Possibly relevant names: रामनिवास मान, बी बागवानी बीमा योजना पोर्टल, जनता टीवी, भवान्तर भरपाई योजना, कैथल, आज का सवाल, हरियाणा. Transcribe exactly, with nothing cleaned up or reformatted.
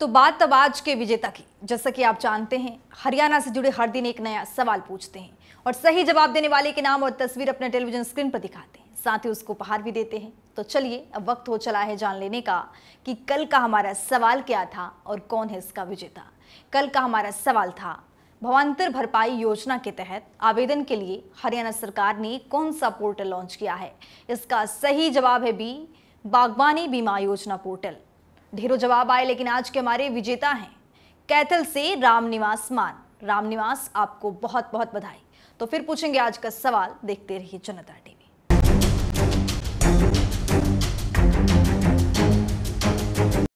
तो बात तब आज के विजेता की। जैसा कि आप जानते हैं, हरियाणा से जुड़े हर दिन एक नया सवाल पूछते हैं और सही जवाब देने वाले के नाम और तस्वीर अपने टेलीविजन स्क्रीन पर दिखाते हैं, साथ ही उसको उपहार भी देते हैं। तो चलिए, अब वक्त हो चला है जान लेने का कि कल का हमारा सवाल क्या था और कौन है इसका विजेता। कल का हमारा सवाल था, भवान्तर भरपाई योजना के तहत आवेदन के लिए हरियाणा सरकार ने कौन सा पोर्टल लॉन्च किया है। इसका सही जवाब है बी बागवानी बीमा योजना पोर्टल। ढेरों जवाब आए, लेकिन आज के हमारे विजेता हैं कैथल से रामनिवास मान। रामनिवास, आपको बहुत बहुत बधाई। तो फिर पूछेंगे आज का सवाल, देखते रहिए जनता टीवी।